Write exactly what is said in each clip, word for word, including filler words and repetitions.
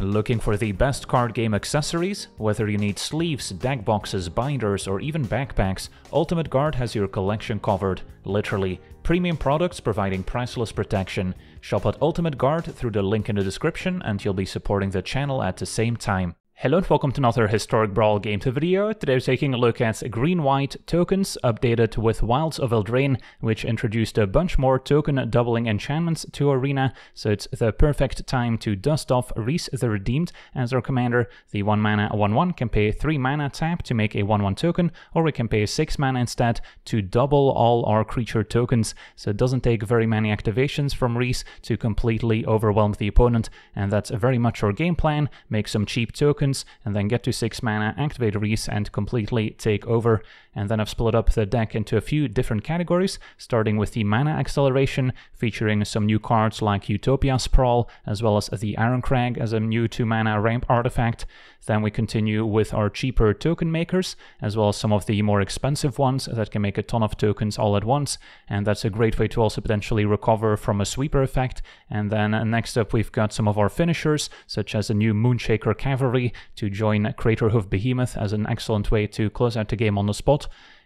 Looking for the best card game accessories? Whether you need sleeves, deck boxes, binders, or even backpacks, Ultimate Guard has your collection covered, literally. Premium products providing priceless protection. Shop at Ultimate Guard through the link in the description and you'll be supporting the channel at the same time. Hello and welcome to another Historic Brawl Game two video. Today we're taking a look at green-white tokens updated with Wilds of Eldraine, which introduced a bunch more token doubling enchantments to Arena, so it's the perfect time to dust off Rhys the Redeemed as our commander. The one mana one one can pay three mana tap to make a one one token, or we can pay six mana instead to double all our creature tokens, so it doesn't take very many activations from Rhys to completely overwhelm the opponent, and that's very much our game plan. Make some cheap tokens, and then get to six mana, activate Rhys, and completely take over. And then I've split up the deck into a few different categories, starting with the mana acceleration, featuring some new cards like Utopia Sprawl, as well as the Ironcrag as a new two mana ramp artifact. Then we continue with our cheaper token makers, as well as some of the more expensive ones that can make a ton of tokens all at once, and that's a great way to also potentially recover from a sweeper effect. And then next up we've got some of our finishers, such as a new Moonshaker Cavalry to join Craterhoof Behemoth as an excellent way to close out the game on the spot.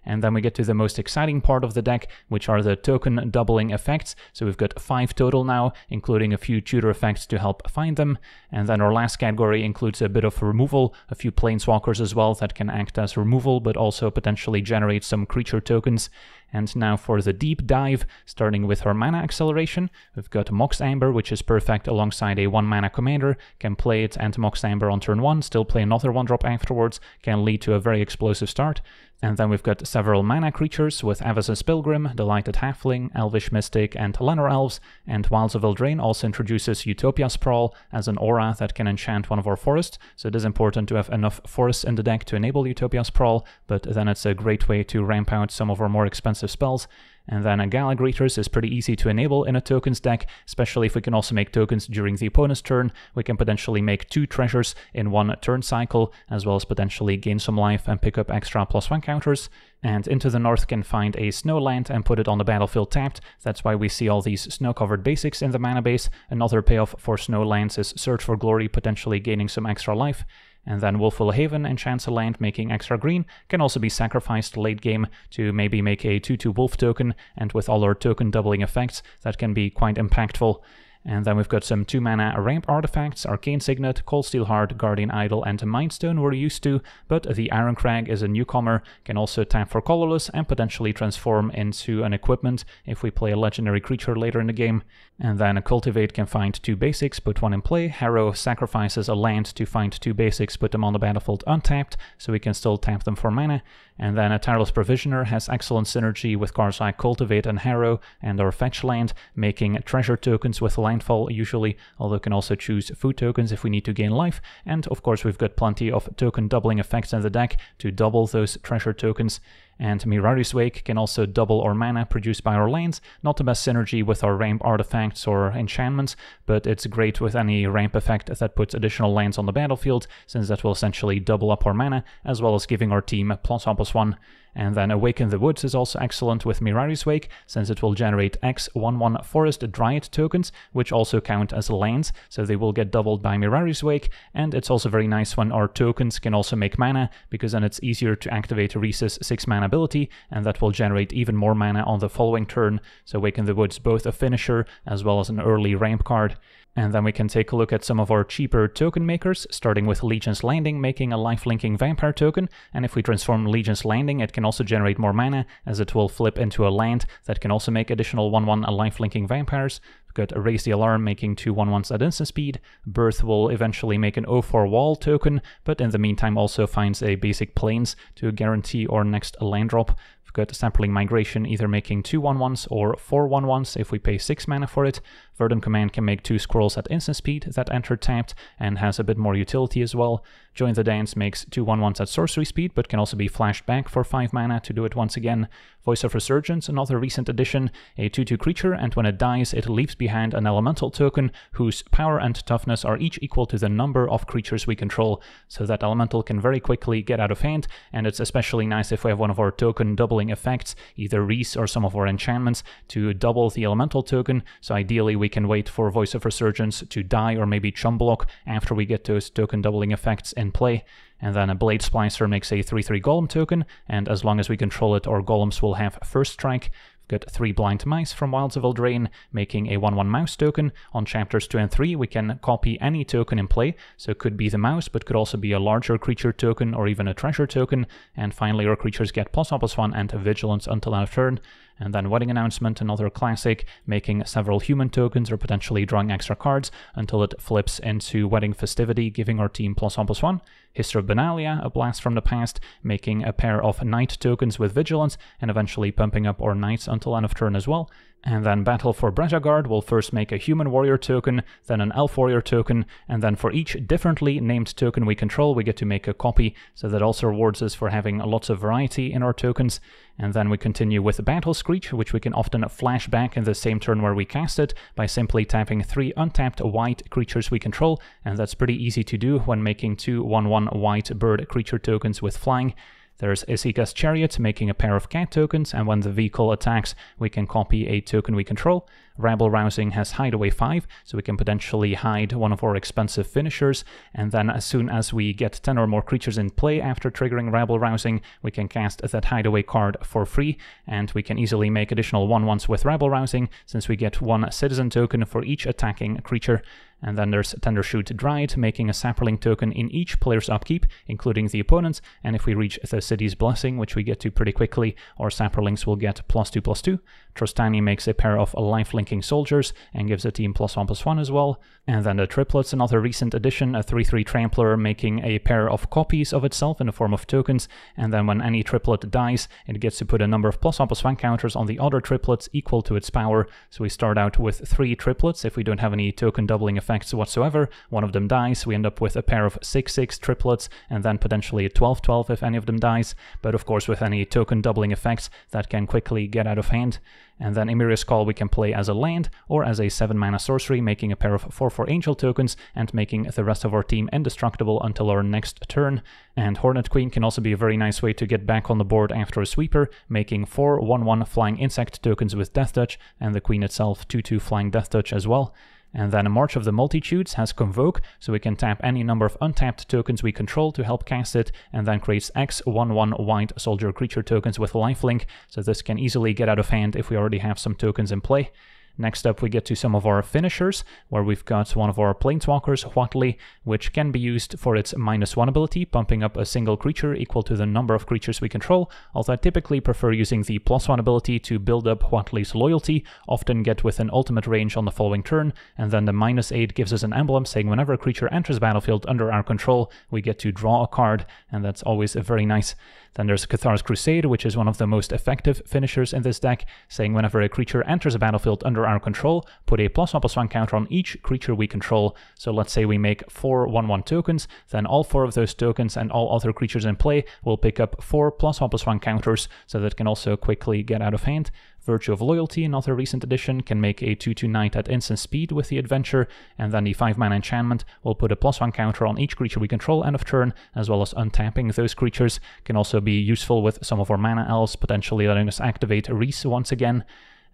And then we get to the most exciting part of the deck, which are the token doubling effects. So we've got five total now, including a few tutor effects to help find them. And then our last category includes a bit of removal, a few planeswalkers as well that can act as removal, but also potentially generate some creature tokens. And now for the deep dive, starting with our mana acceleration, we've got Mox Amber, which is perfect alongside a one mana commander, can play it and Mox Amber on turn one, still play another one drop afterwards, can lead to a very explosive start. And then we've got several mana creatures with Avaz's Pilgrim, Delighted Halfling, Elvish Mystic, and Llanowar Elves, and Wilds of Eldraine also introduces Utopia Sprawl as an aura that can enchant one of our forests, so it is important to have enough forests in the deck to enable Utopia Sprawl, but then it's a great way to ramp out some of our more expensive spells. And then a Gala Greeters is pretty easy to enable in a tokens deck, especially if we can also make tokens during the opponent's turn. We can potentially make two treasures in one turn cycle, as well as potentially gain some life and pick up extra plus one counters. And Into the North can find a snow land and put it on the battlefield tapped. That's why we see all these snow-covered basics in the mana base. Another payoff for snow lands is Search for Glory, potentially gaining some extra life. And then Wolfhole Haven enchants a land, making extra green, can also be sacrificed late game to maybe make a two two wolf token, and with all our token doubling effects, that can be quite impactful. And then we've got some two mana ramp artifacts, Arcane Signet, Coldsteel Heart, Guardian Idol, and Mindstone we're used to, but the Ironcrag is a newcomer, can also tap for colorless and potentially transform into an equipment if we play a legendary creature later in the game. And then a Cultivate can find two basics, put one in play. Harrow sacrifices a land to find two basics, put them on the battlefield untapped, so we can still tap them for mana. And then a Tireless Provisioner has excellent synergy with cards like Cultivate and Harrow and our Fetch Land, making treasure tokens with land Landfall usually, although can also choose food tokens if we need to gain life, and of course we've got plenty of token doubling effects in the deck to double those treasure tokens. And Mirari's Wake can also double our mana produced by our lands, not the best synergy with our ramp artifacts or enchantments, but it's great with any ramp effect that puts additional lands on the battlefield, since that will essentially double up our mana, as well as giving our team plus one plus one. And then Awaken the Woods is also excellent with Mirari's Wake, since it will generate X one one Forest Dryad tokens, which also count as lands, so they will get doubled by Mirari's Wake, and it's also very nice when our tokens can also make mana, because then it's easier to activate Rhys's six mana ability, and that will generate even more mana on the following turn, so Awaken the Woods both a finisher as well as an early ramp card. And then we can take a look at some of our cheaper token makers, starting with Legion's Landing, making a lifelinking vampire token, and if we transform Legion's Landing it can also generate more mana, as it will flip into a land that can also make additional one one lifelinking vampires. We've got Raise the Alarm, making two one ones at instant speed. Birth will eventually make an oh four Wall token, but in the meantime also finds a basic Plains to guarantee our next land drop. We've got Sapling Migration, either making two one ones or four one ones if we pay six mana for it. Verdant Command can make two scrolls at instant speed that enter tapped and has a bit more utility as well. Join the Dance makes two one ones at sorcery speed, but can also be flashed back for five mana to do it once again. Voice of Resurgence, another recent addition, a two two creature, and when it dies it leaves behind an elemental token whose power and toughness are each equal to the number of creatures we control, so that elemental can very quickly get out of hand, and it's especially nice if we have one of our token doubling controlling effects, either Rhys or some of our enchantments, to double the elemental token, so ideally we can wait for Voice of Resurgence to die or maybe chum block after we get those token doubling effects in play. And then a Blade Splicer makes a three three Golem token, and as long as we control it, our Golems will have first strike. We've got Three Blind Mice from Wilds of Eldraine, making a one one Mouse token. On chapters two and three, we can copy any token in play, so it could be the mouse, but could also be a larger creature token or even a treasure token. And finally, our creatures get plus one plus one and Vigilance until end of turn. And then Wedding Announcement, another classic, making several human tokens or potentially drawing extra cards until it flips into Wedding Festivity, giving our team plus one plus one. History of Benalia, a blast from the past, making a pair of Knight tokens with Vigilance and eventually pumping up our Knights until end of turn as well. And then Battle for Bretagard will first make a Human Warrior token, then an Elf Warrior token, and then for each differently named token we control, we get to make a copy, so that also rewards us for having lots of variety in our tokens. And then we continue with Battle Screech, which we can often flash back in the same turn where we cast it, by simply tapping three untapped white creatures we control, and that's pretty easy to do when making two one one white bird creature tokens with flying. There's Isika's Chariot, making a pair of cat tokens, and when the vehicle attacks, we can copy a token we control. Rabble Rousing has Hideaway five, so we can potentially hide one of our expensive finishers, and then as soon as we get ten or more creatures in play after triggering Rabble Rousing, we can cast that Hideaway card for free, and we can easily make additional one ones with Rabble Rousing, since we get one citizen token for each attacking creature. And then there's Tendershoot Dryad, making a Sapperling token in each player's upkeep, including the opponent's, and if we reach the City's Blessing, which we get to pretty quickly, our Sapperlings will get plus two plus two. Trostani makes a pair of lifelinking soldiers and gives a team plus one plus one as well. And then the Triplets, another recent addition, a three three Trampler, making a pair of copies of itself in the form of tokens, and then when any Triplet dies, it gets to put a number of plus one plus one counters on the other Triplets equal to its power, so we start out with three Triplets. If we don't have any token doubling effects whatsoever, one of them dies, we end up with a pair of six six Triplets, and then potentially a twelve twelve if any of them dies, but of course with any token doubling effects that can quickly get out of hand. And then Emeria's Call we can play as a land or as a seven mana sorcery, making a pair of four four Angel tokens and making the rest of our team indestructible until our next turn. And Hornet Queen can also be a very nice way to get back on the board after a sweeper, making four one one Flying Insect tokens with Death Touch, and the Queen itself two two Flying Death Touch as well. And then March of the Multitudes has Convoke, so we can tap any number of untapped tokens we control to help cast it, and then creates X one one White Soldier Creature tokens with Lifelink, so this can easily get out of hand if we already have some tokens in play. Next up, we get to some of our finishers, where we've got one of our Planeswalkers, Huatli, which can be used for its minus one ability, pumping up a single creature equal to the number of creatures we control, although I typically prefer using the plus one ability to build up Huatli's loyalty, often get within ultimate range on the following turn, and then the minus eight gives us an emblem saying whenever a creature enters battlefield under our control, we get to draw a card, and that's always very nice. Then there's Cathar's Crusade, which is one of the most effective finishers in this deck, saying whenever a creature enters a battlefield under our control, put a plus one plus one counter on each creature we control. So let's say we make four one one tokens, then all four of those tokens and all other creatures in play will pick up four plus one plus one counters, so that can also quickly get out of hand. Virtue of Loyalty, another recent addition, can make a two two Knight at instant speed with the adventure, and then the five mana enchantment will put a plus one counter on each creature we control end of turn, as well as untapping those creatures. Can also be useful with some of our mana elves, potentially letting us activate Rhys once again.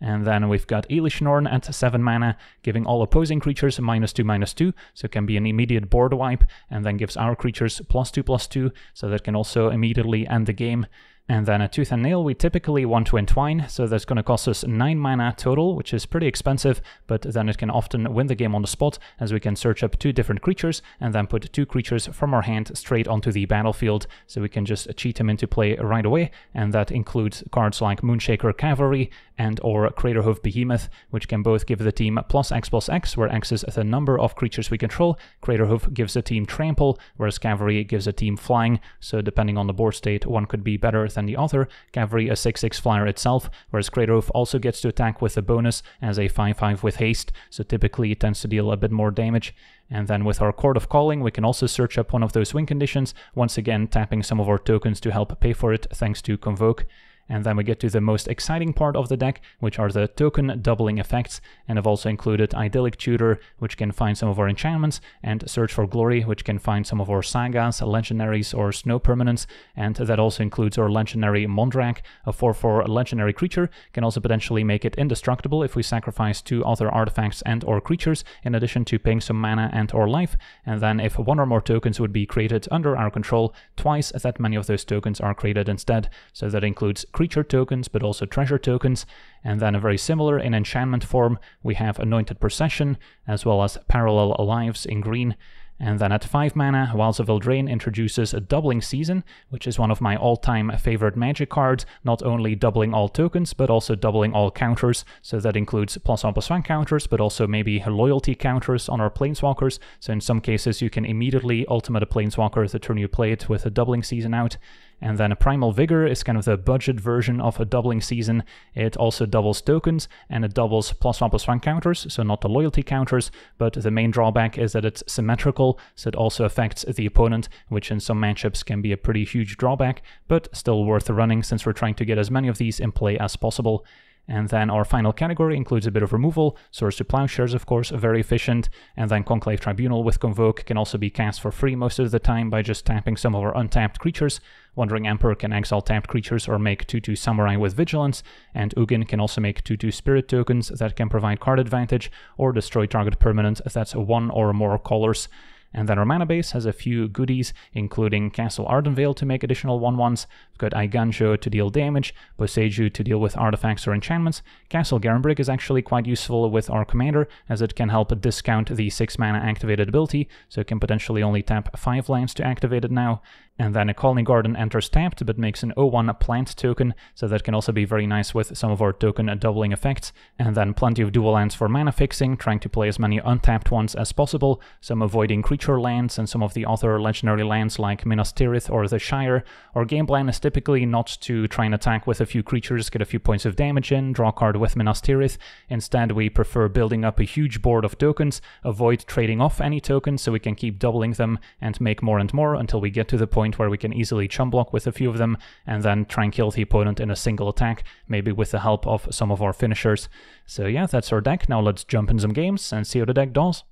And then we've got Elish Norn at seven mana, giving all opposing creatures minus two, minus two, so it can be an immediate board wipe, and then gives our creatures plus two, plus two, so that can also immediately end the game. And then a Tooth and Nail we typically want to entwine, so that's going to cost us nine mana total, which is pretty expensive, but then it can often win the game on the spot, as we can search up two different creatures, and then put two creatures from our hand straight onto the battlefield, so we can just cheat them into play right away, and that includes cards like Moonshaker Cavalry and or Craterhoof Behemoth, which can both give the team plus X plus X, where X is the number of creatures we control. Craterhoof gives the team Trample, whereas Cavalry gives the team Flying, so depending on the board state, one could be better than the author. Cavalry a six six flyer itself, whereas Craterhoof also gets to attack with a bonus as a five five with haste, so typically it tends to deal a bit more damage. And then with our Court of Calling, we can also search up one of those win conditions, once again tapping some of our tokens to help pay for it thanks to Convoke. And then we get to the most exciting part of the deck, which are the token doubling effects, and I've also included Idyllic Tutor, which can find some of our enchantments, and Search for Glory, which can find some of our sagas, legendaries, or snow permanents, and that also includes our legendary Mondrak, a four four legendary creature, can also potentially make it indestructible if we sacrifice two other artifacts and or creatures, in addition to paying some mana and or life, and then if one or more tokens would be created under our control, twice that many of those tokens are created instead, so that includes creature tokens, but also treasure tokens. And then a very similar in enchantment form, we have Anointed Procession, as well as Parallel Lives in green. And then at five mana, Wilds of Eldraine introduces a Doubling Season, which is one of my all-time favorite Magic cards, not only doubling all tokens, but also doubling all counters, so that includes plus one plus one counters, but also maybe loyalty counters on our Planeswalkers, so in some cases you can immediately ultimate a Planeswalker the turn you play it with a Doubling Season out. And then a Primal Vigor is kind of the budget version of a Doubling Season. It also doubles tokens, and it doubles plus one plus one counters, so not the loyalty counters, but the main drawback is that it's symmetrical, so it also affects the opponent, which in some matchups can be a pretty huge drawback, but still worth running since we're trying to get as many of these in play as possible. And then our final category includes a bit of removal, Swords to Plowshares of course, very efficient, and then Conclave Tribunal with Convoke can also be cast for free most of the time by just tapping some of our untapped creatures. Wandering Emperor can exile tapped creatures or make two two Samurai with Vigilance, and Ugin can also make two two Spirit tokens that can provide card advantage, or destroy target permanent that's one or more colors. And then our mana base has a few goodies, including Castle Ardenvale to make additional one ones, we've got Aiganjo to deal damage, Boseiju to deal with artifacts or enchantments, Castle Garenbrig is actually quite useful with our commander, as it can help discount the six mana activated ability, so it can potentially only tap five lands to activate it now. And then a Colony Garden enters tapped, but makes an zero one plant token, so that can also be very nice with some of our token doubling effects. And then plenty of dual lands for mana fixing, trying to play as many untapped ones as possible, some avoiding creature lands and some of the other legendary lands like Minas Tirith or the Shire. Our game plan is typically not to try and attack with a few creatures, get a few points of damage in, draw a card with Minas Tirith. Instead, we prefer building up a huge board of tokens, avoid trading off any tokens so we can keep doubling them and make more and more until we get to the point where we can easily chum block with a few of them, and then try and kill the opponent in a single attack, maybe with the help of some of our finishers. So yeah, that's our deck. Now let's jump in some games and see how the deck does.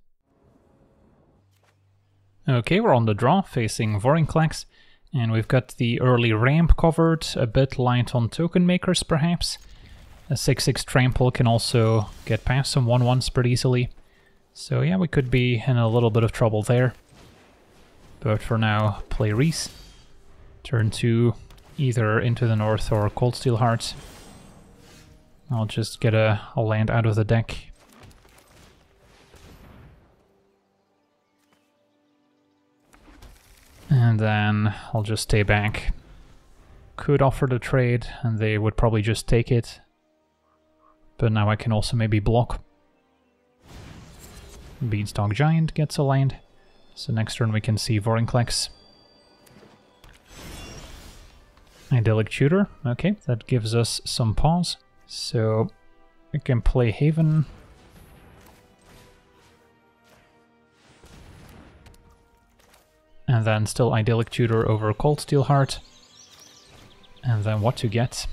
Okay, we're on the draw, facing Vorinclex, and we've got the early ramp covered, a bit light on token makers perhaps. A six six trample can also get past some one ones pretty easily. So yeah, we could be in a little bit of trouble there. But for now, play Rhys. Turn two, either Into the North or Coldsteel Heart. I'll just get a, a land out of the deck. And then I'll just stay back. Could offer the trade, and they would probably just take it. But now I can also maybe block. Beanstalk Giant gets a land. So next turn we can see Vorinclex. Idyllic Tutor, okay, that gives us some pause. So we can play Haven. And then still Idyllic Tutor over Coldsteel Heart. And then what to get?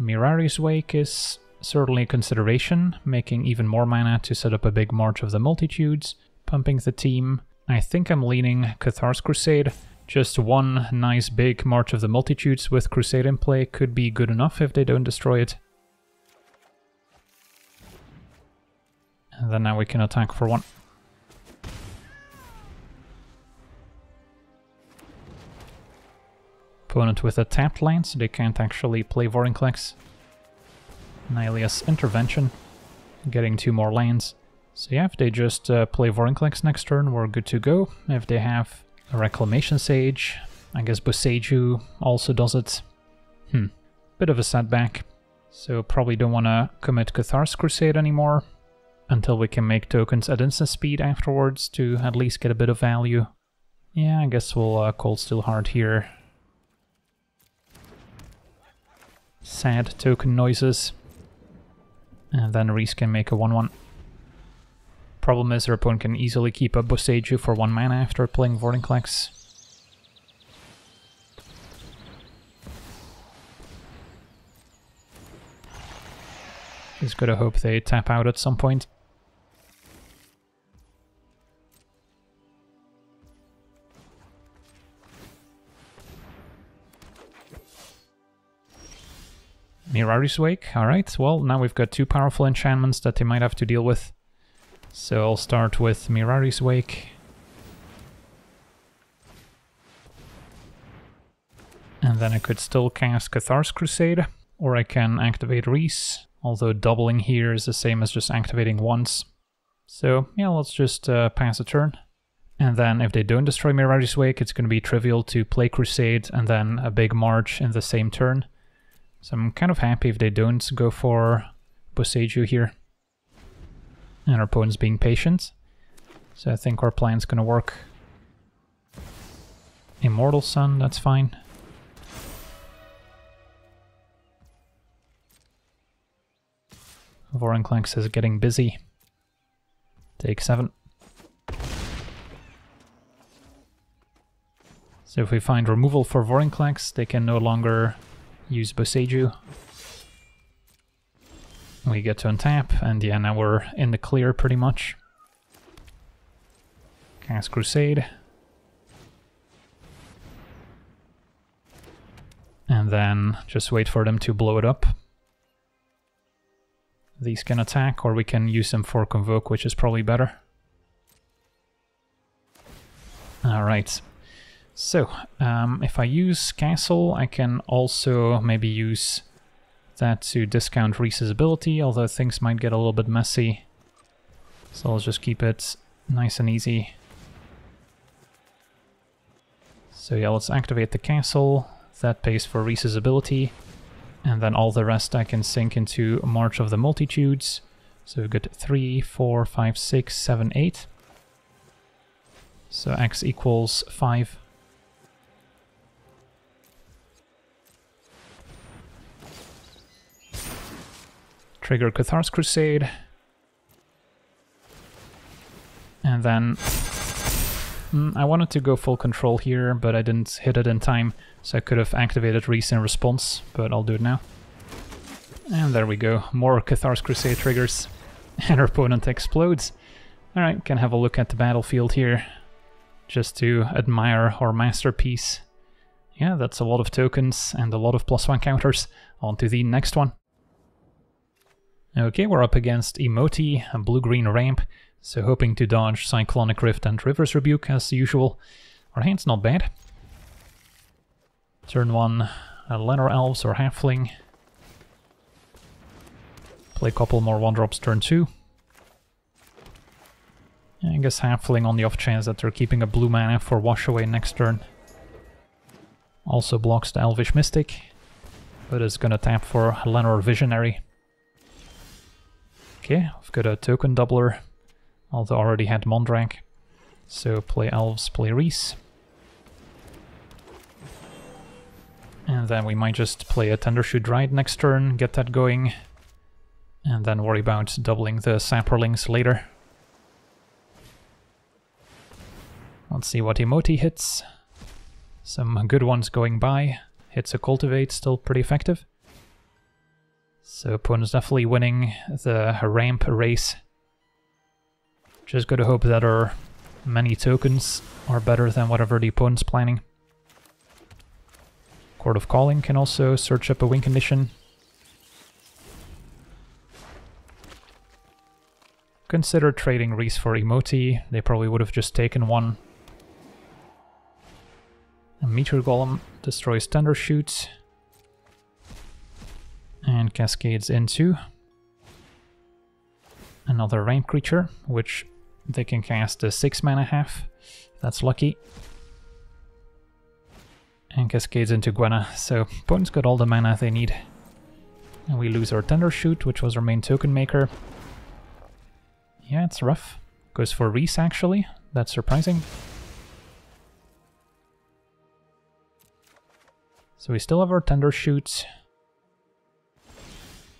Mirari's Wake is certainly a consideration, making even more mana to set up a big March of the Multitudes, pumping the team. I think I'm leaning Cathar's Crusade. Just one nice big March of the Multitudes with Crusade in play could be good enough if they don't destroy it. And then now we can attack for one. Opponent with a tapped land, so they can't actually play Vorinclex. Nihilius Intervention, getting two more lands. So yeah, if they just uh, play Vorinclex next turn, we're good to go. If they have a Reclamation Sage, I guess Boseiju also does it. Hmm, bit of a setback. So probably don't want to commit Cathar's Crusade anymore, until we can make tokens at instant speed afterwards to at least get a bit of value. Yeah, I guess we'll uh, Coldsteel Heart here. Sad token noises. And then Rhys can make a one one. Problem is, their opponent can easily keep up Boseiju for one mana after playing Vorinclex. Just gotta hope they tap out at some point. Mirari's Wake, alright, well now we've got two powerful enchantments that they might have to deal with. So I'll start with Mirari's Wake. And then I could still cast Cathar's Crusade, or I can activate Rhys, although doubling here is the same as just activating once. So yeah, let's just uh, pass a turn. And then if they don't destroy Mirari's Wake, it's going to be trivial to play Crusade and then a big march in the same turn. So I'm kind of happy if they don't go for Boseiju here. And our opponent's being patient. So I think our plan's going to work. Immortal Sun, that's fine. Vorinclex is getting busy. Take seven. So if we find removal for Vorinclex, they can no longer use Boseiju. We get to untap, and yeah, now we're in the clear pretty much. Cast Crusade. And then just wait for them to blow it up. These can attack, or we can use them for Convoke, which is probably better. Alright. So, um, if I use Castle, I can also maybe use that to discount Rhys's ability, although things might get a little bit messy. So I'll just keep it nice and easy. So yeah, let's activate the Castle. That pays for Rhys's ability. And then all the rest I can sink into March of the Multitudes. So we've got three, four, five, six, seven, eight. So x equals five. Trigger Cathar's Crusade. And then mm, I wanted to go full control here, but I didn't hit it in time, so I could have activated Rhys in response, but I'll do it now. And there we go, more Cathar's Crusade triggers, and our opponent explodes. Alright, can have a look at the battlefield here, just to admire our masterpiece. Yeah, that's a lot of tokens and a lot of plus one counters. On to the next one. Okay, we're up against Emoti, a blue-green ramp. So hoping to dodge Cyclonic Rift and River's Rebuke as usual. Our hand's not bad. Turn one, uh, Llanowar Elves or Halfling. Play a couple more one-drops turn two. I guess Halfling on the off chance that they're keeping a blue mana for wash away next turn. Also blocks the Elvish Mystic, but it's gonna tap for Llanowar Visionary. Okay, we've got a token doubler. Although I already had Mondrak, so play Elves, play Rhys. And then we might just play a Tendershoot Dryad next turn, get that going, and then worry about doubling the Saperlings later. Let's see what Emoti hits. Some good ones going by. Hits a Cultivate, still pretty effective. So opponent's definitely winning the ramp race. Just gotta hope that our many tokens are better than whatever the opponent's planning. Court of Calling can also search up a win condition. Consider trading Rhys for Emoti, they probably would have just taken one. A Meteor Golem destroys Tendershoot. And cascades into another ramp creature, which they can cast a six mana half, that's lucky. And cascades into Gwenna, so opponent's got all the mana they need. And we lose our Tendershoot, which was our main token maker. Yeah, it's rough. Goes for Rhys actually, that's surprising. So we still have our Tendershoot.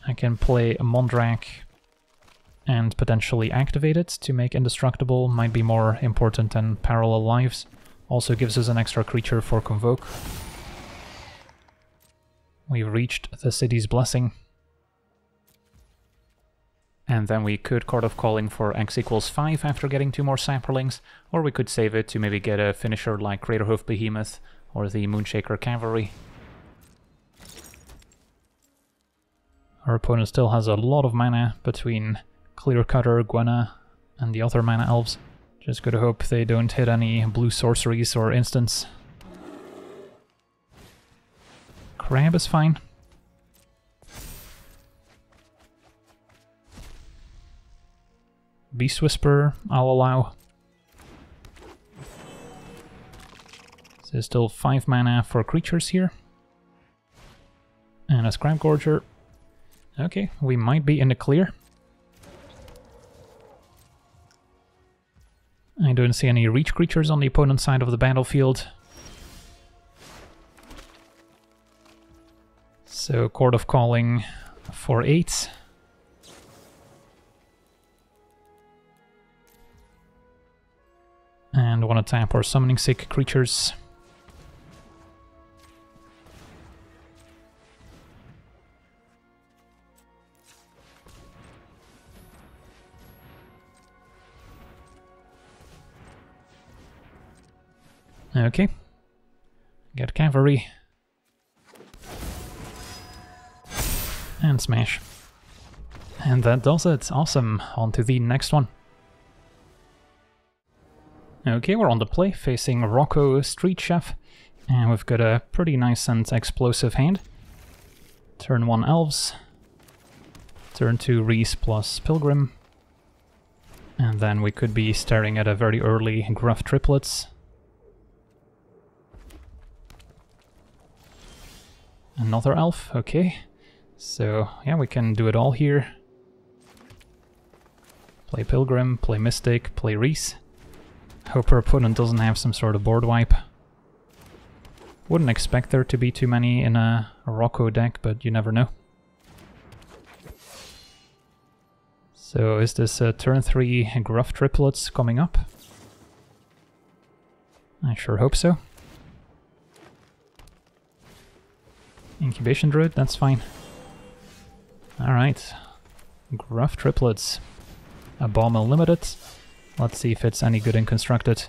I can play a Mondrak and potentially activate it to make indestructible, might be more important than Parallel Lives. Also gives us an extra creature for Convoke. We've reached the City's Blessing. And then we could Court of Calling for X equals five after getting two more Sapperlings, or we could save it to maybe get a finisher like Craterhoof Behemoth or the Moonshaker Cavalry. Our opponent still has a lot of mana between Clearcutter, Gwenna, and the other mana elves. Just gotta hope they don't hit any blue sorceries or instants. Crab is fine. Beast Whisperer, I'll allow. So there's still five mana for creatures here. And a Scrap Gorger. Okay, we might be in the clear. I don't see any reach creatures on the opponent's side of the battlefield. So Court of Calling for eight. And want to tap our Summoning Sick creatures. Okay. Get Cavalry. And smash. And that does it. Awesome. On to the next one. Okay, we're on the play, facing Rocco Street Chef, and we've got a pretty nice and explosive hand. Turn one Elves, turn two Rhys plus Pilgrim, and then we could be staring at a very early Gruff Triplets. Another Elf, okay. So, yeah, we can do it all here. Play Pilgrim, play Mystic, play Rhys. Hope her opponent doesn't have some sort of board wipe. Wouldn't expect there to be too many in a Rocco deck, but you never know. So is this a turn three Gruff Triplets coming up? I sure hope so. Incubation Druid, that's fine. Alright. Gruff Triplets. A Bomb Unlimited. Let's see if it's any good in Constructed.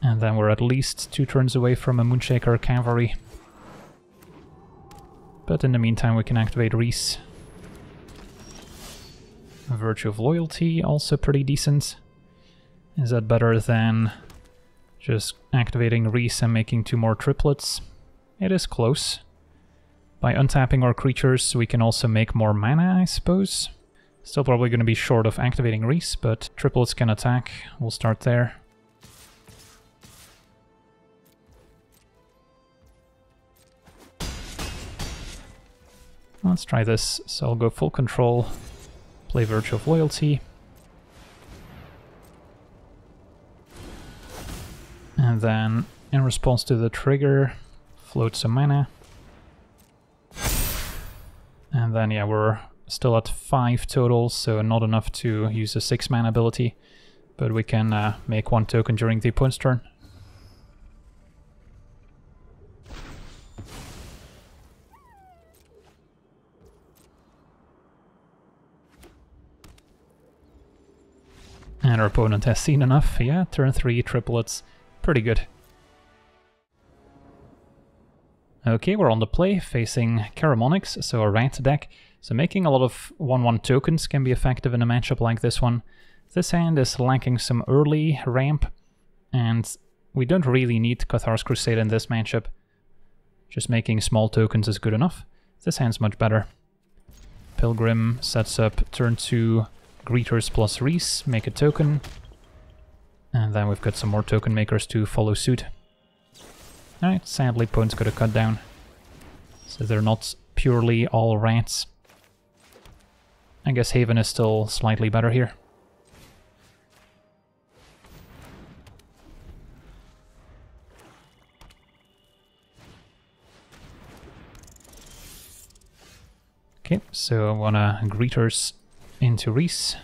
And then we're at least two turns away from a Moonshaker Cavalry. But in the meantime we can activate Rhys. Virtue of Loyalty, also pretty decent. Is that better than just activating Rhys and making two more triplets? It is close. By untapping our creatures we can also make more mana, I suppose. Still probably going to be short of activating Rhys, but triplets can attack. We'll start there. Let's try this. So I'll go full control, play Virtue of Loyalty. And then, in response to the trigger, float some mana. And then, yeah, we're still at five total, so not enough to use a six mana ability, but we can uh, make one token during the opponent's turn. And our opponent has seen enough. Yeah, turn three triplets, pretty good. Okay, we're on the play, facing Caramonix, so a rat deck. So making a lot of one one tokens can be effective in a matchup like this one. This hand is lacking some early ramp, and we don't really need Cathar's Crusade in this matchup. Just making small tokens is good enough. This hand's much better. Pilgrim sets up turn two Greeters plus Rhys, make a token. And then we've got some more token makers to follow suit. Alright, sadly opponent's got a cut down, so they're not purely all rats. I guess Haven is still slightly better here. Okay, so I wanna Greeters into Rhys.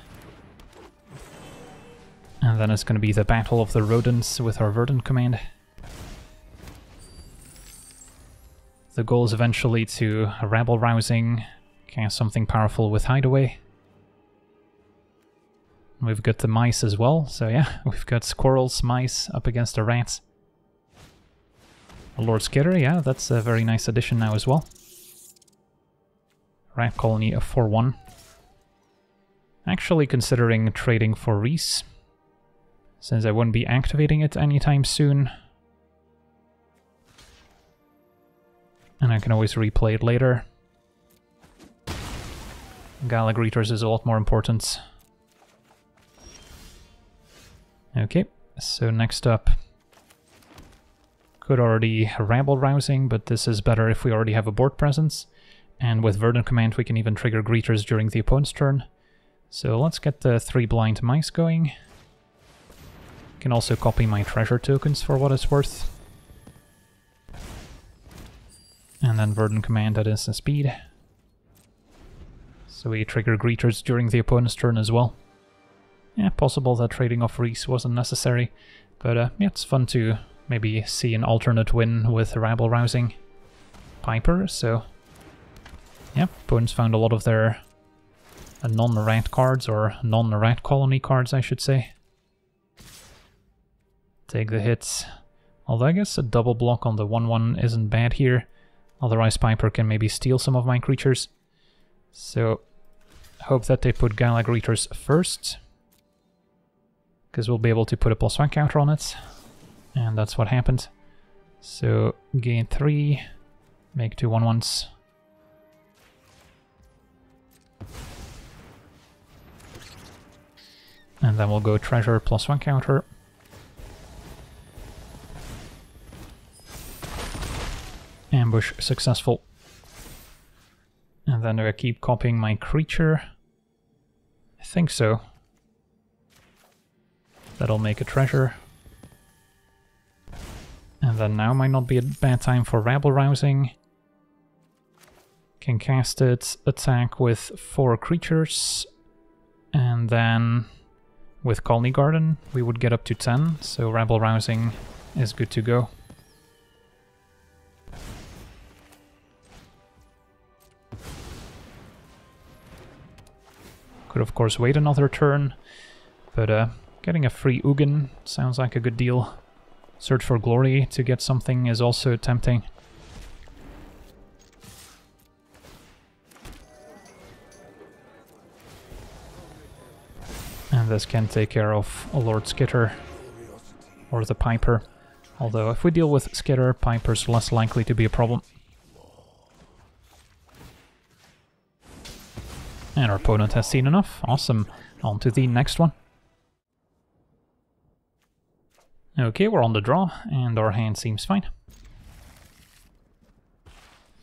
And then it's gonna be the Battle of the Rodents with our Verdant Command. The goal is eventually to Rabble Rousing, cast something powerful with Hideaway, We've got the mice as well, so yeah, we've got squirrels, mice up against the rats. Lord Skitter, yeah, that's a very nice addition now as well. Rat Colony of four one. Actually considering trading for Rhys, since I won't be activating it anytime soon. And I can always replay it later. Gala Greeters is a lot more important. Okay, so next up, could already Rabble Rousing, but this is better if we already have a board presence. And with Verdant Command we can even trigger Greeters during the opponent's turn. So let's get the Three Blind Mice going. Can also copy my treasure tokens for what it's worth. And then Verdant Command at instant speed. So we trigger Greeters during the opponent's turn as well. Yeah, possible that trading off Rhys wasn't necessary, but uh, yeah, it's fun to maybe see an alternate win with Rabble Rousing Piper, so... yeah, opponents found a lot of their uh, non-rat cards, or non-rat colony cards, I should say. Take the hits. Although I guess a double block on the one one isn't bad here. Otherwise Piper can maybe steal some of my creatures. So, hope that they put Gala Greeters first, because we'll be able to put a plus one counter on it. And that's what happened. So, gain three, make two one ones. And then we'll go treasure plus one counter. Ambush successful. And then do I keep copying my creature? I think so. That'll make a treasure. And then now might not be a bad time for Rabble Rousing. Can cast it, attack with four creatures, and then with Colony Garden we would get up to ten, so Rabble Rousing is good to go. Could of course wait another turn, but uh, getting a free Ugin sounds like a good deal. Search for Glory to get something is also tempting. And this can take care of Lord Skitter or the Piper. Although if we deal with Skitter, Piper's less likely to be a problem. And our opponent has seen enough. Awesome. On to the next one. Okay, we're on the draw, and our hand seems fine.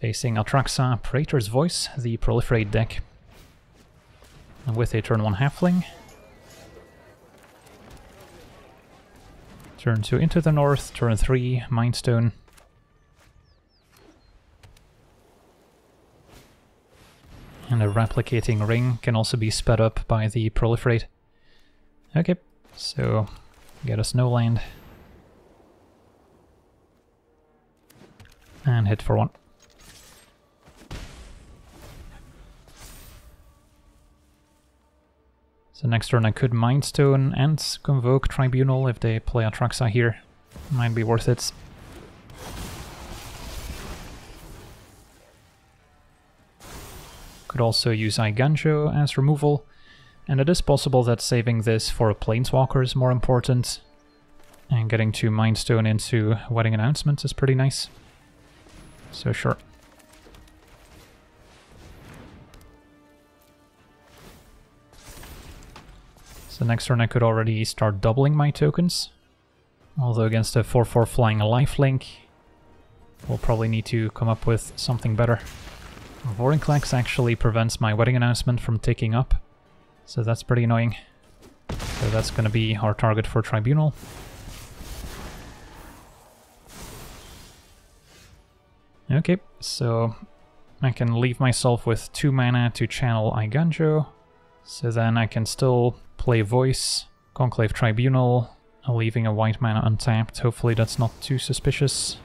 Facing Atraxa, Praetor's Voice, the Proliferate deck. And with a turn one Halfling. Turn two Into the North, turn three Mindstone. And a Replicating Ring can also be sped up by the Proliferate. Okay, so get us no land. And hit for one. So next turn I could Mindstone and Convoke Tribunal if they play Atraxa here. Might be worth it. Could also use Iganjo as removal. And it is possible that saving this for a Planeswalker is more important. And getting to Mindstone into Wedding Announcement is pretty nice. So sure. So next turn I could already start doubling my tokens. Although against a four four flying lifelink, we'll probably need to come up with something better. Vorinclex actually prevents my Wedding Announcement from taking up. So that's pretty annoying. So that's going to be our target for Tribunal. Okay, so I can leave myself with two mana to channel Iganjo. So then I can still play Voice, Conclave Tribunal, leaving a white mana untapped. Hopefully that's not too suspicious.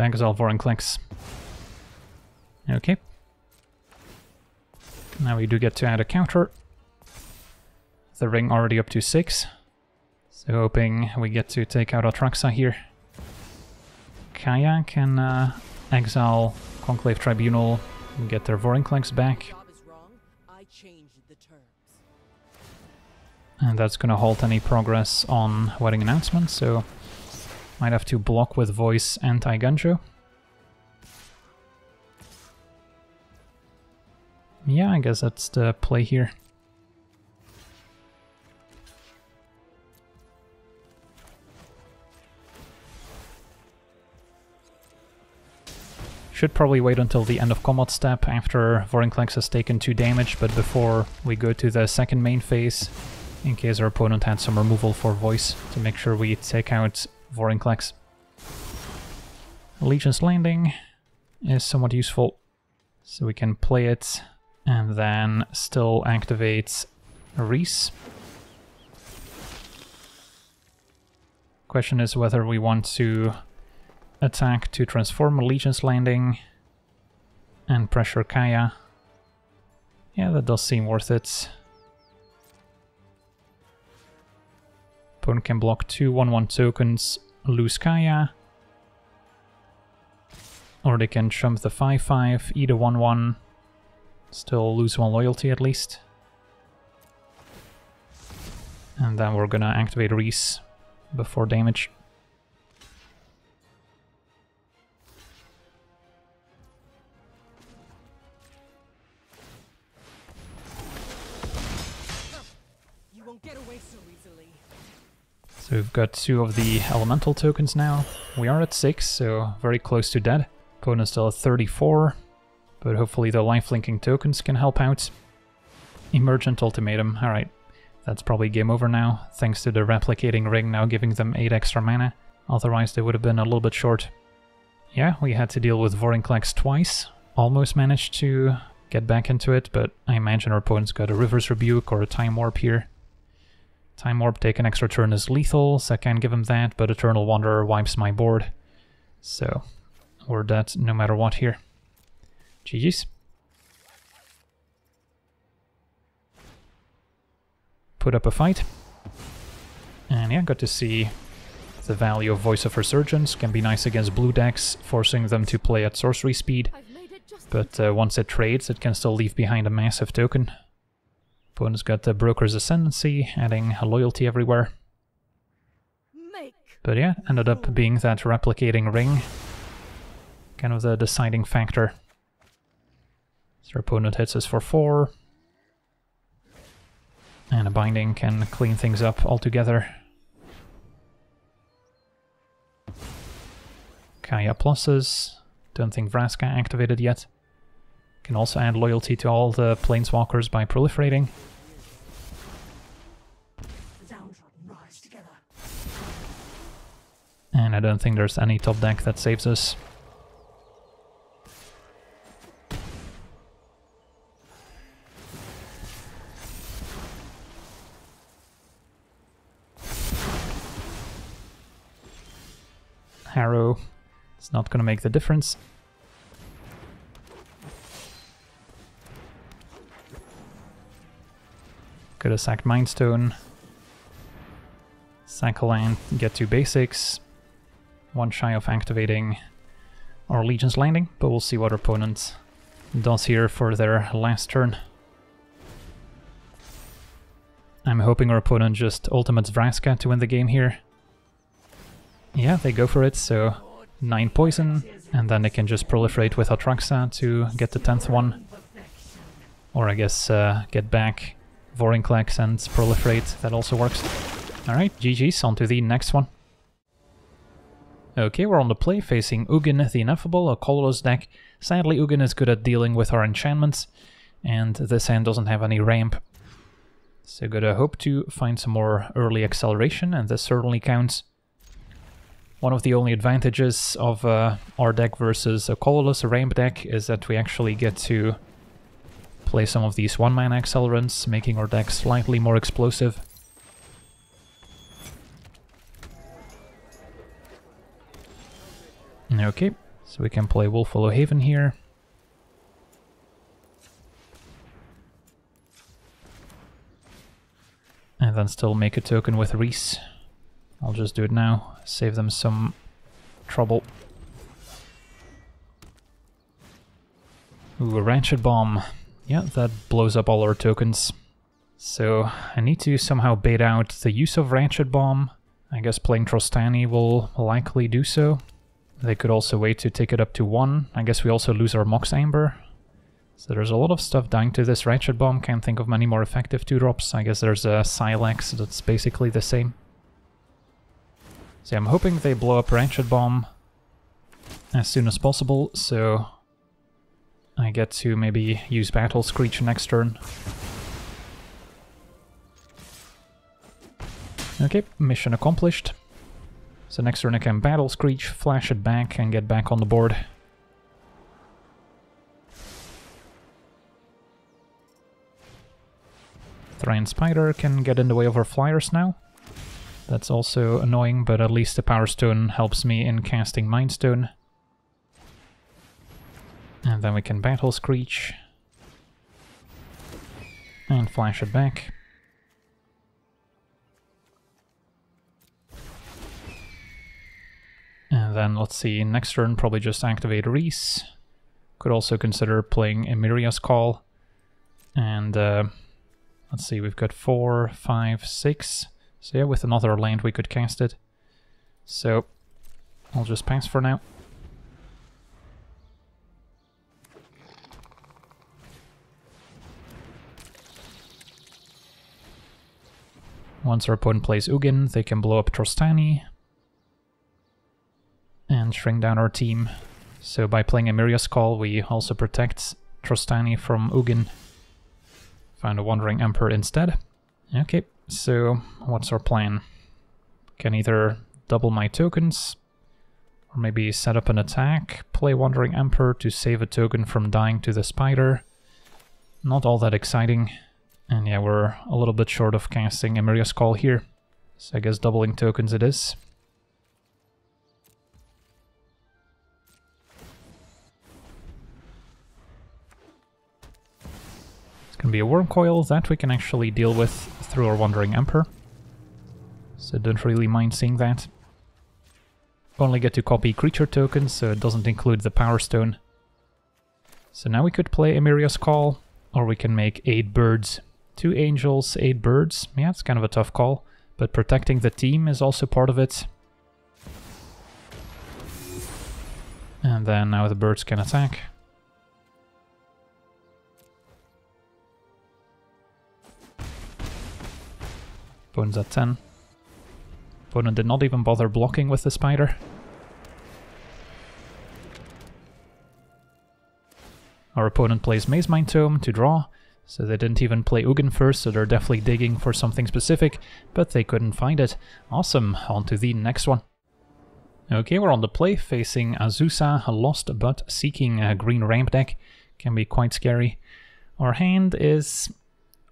Thank us all foreign clinks. Okay. Now we do get to add a counter. The ring already up to six. So hoping we get to take out Atraxa here. Kaya can uh, exile Conclave Tribunal and get their Vorin Clanks back. And that's gonna halt any progress on Wedding Announcement, so might have to block with Voice anti-Gunjo. Yeah, I guess that's the play here. Should probably wait until the end of combat step after Vorinclex has taken two damage, but before we go to the second main phase, in case our opponent had some removal for Voice, to make sure we take out Vorinclex. Legion's Landing is somewhat useful, so we can play it and then still activate Rhys. Question is whether we want to attack to transform Legion's Landing and pressure Kaya. Yeah, that does seem worth it. Opponent can block two one one tokens, lose Kaya. Or they can chump the five five, eat a one one, still lose one loyalty at least. And then we're gonna activate Rhys before damage. So we've got two of the elemental tokens now. We are at six, so very close to dead. Opponent still at thirty-four, but hopefully the life-linking tokens can help out. Emergent Ultimatum, alright. That's probably game over now, thanks to the replicating ring now giving them eight extra mana. Otherwise they would have been a little bit short. Yeah, we had to deal with Vorinclex twice. Almost managed to get back into it, but I imagine our opponent's got a River's Rebuke or a Time Warp here. Time Warp, take an extra turn is lethal, so I can give him that, but Eternal Wanderer wipes my board. So, we're dead no matter what here. G G's. Put up a fight. And yeah, got to see the value of Voice of Resurgence. Can be nice against blue decks, forcing them to play at sorcery speed. But uh, once it trades, it can still leave behind a massive token. Opponent's got the Broker's Ascendancy, adding a loyalty everywhere. But yeah, ended up being that replicating ring. Kind of the deciding factor. So our opponent hits us for four. And a binding can clean things up altogether. Kaya pluses. Don't think Vraska activated yet. Can also add loyalty to all the planeswalkers by proliferating. And I don't think there's any top deck that saves us. Harrow. It's not gonna make the difference. Could have sacked Mindstone. Sack a land, get two basics. One shy of activating our Legion's Landing, but we'll see what our opponent does here for their last turn. I'm hoping our opponent just ultimates Vraska to win the game here. Yeah, they go for it, so nine poison, and then they can just proliferate with Atraxa to get the tenth one. Or I guess uh, get back Vorinclex and proliferate, that also works. Alright, G G's, on to the next one. Okay, we're on the play, facing Ugin the Ineffable, a colorless deck. Sadly, Ugin is good at dealing with our enchantments, and this hand doesn't have any ramp. So gotta hope to find some more early acceleration, and this certainly counts. One of the only advantages of uh, our deck versus a colorless ramp deck is that we actually get to play some of these one-mana accelerants, making our deck slightly more explosive. Okay, So we can play Wolfhole Haven here. And then still make a token with Rhys. I'll just do it now, save them some trouble. Ooh, a Rancid Bomb. Yeah, that blows up all our tokens. So I need to somehow bait out the use of Rancid Bomb. I guess playing Trostani will likely do so. They could also wait to take it up to one. I guess we also lose our Mox Amber. So there's a lot of stuff dying to this Rancid Bomb. Can't think of many more effective two-drops. I guess there's a Silex that's basically the same. So I'm hoping they blow up Rancid Bomb as soon as possible, so I get to maybe use Battle Screech next turn. Okay, mission accomplished. So next turn I can Battle Screech, flash it back, and get back on the board. Thrain Spider can get in the way of our flyers now. That's also annoying, but at least the Power Stone helps me in casting Mindstone. And then we can Battle Screech. And flash it back. And then, let's see, next turn probably just activate Rhys. Could also consider playing Emeria's Call. And... Uh, Let's see, we've got four, five, six. So yeah, with another land we could cast it. So I'll just pass for now. Once our opponent plays Ugin, they can blow up Trostani and shrink down our team. So by playing Emeria's Call, we also protect Trostani from Ugin. Find a Wandering Emperor instead. Okay, so what's our plan? Can either double my tokens, or maybe set up an attack, play Wandering Emperor to save a token from dying to the spider. Not all that exciting. And yeah, we're a little bit short of casting Emeria's Call here. So I guess doubling tokens it is. Can be a Worm Coil that we can actually deal with through our Wandering Emperor. So don't really mind seeing that. Only get to copy creature tokens, so it doesn't include the Power Stone. So now we could play Emeria's Call, or we can make eight birds. Two angels, eight birds. Yeah, it's kind of a tough call, but protecting the team is also part of it. And then now the birds can attack. Opponent's at ten. Opponent did not even bother blocking with the spider. Our opponent plays Maze Mind Tome to draw, so they didn't even play Ugin first, so they're definitely digging for something specific, but they couldn't find it. Awesome, on to the next one. Okay, we're on the play, facing Azusa, a lost but seeking a green ramp deck. Can be quite scary. Our hand is...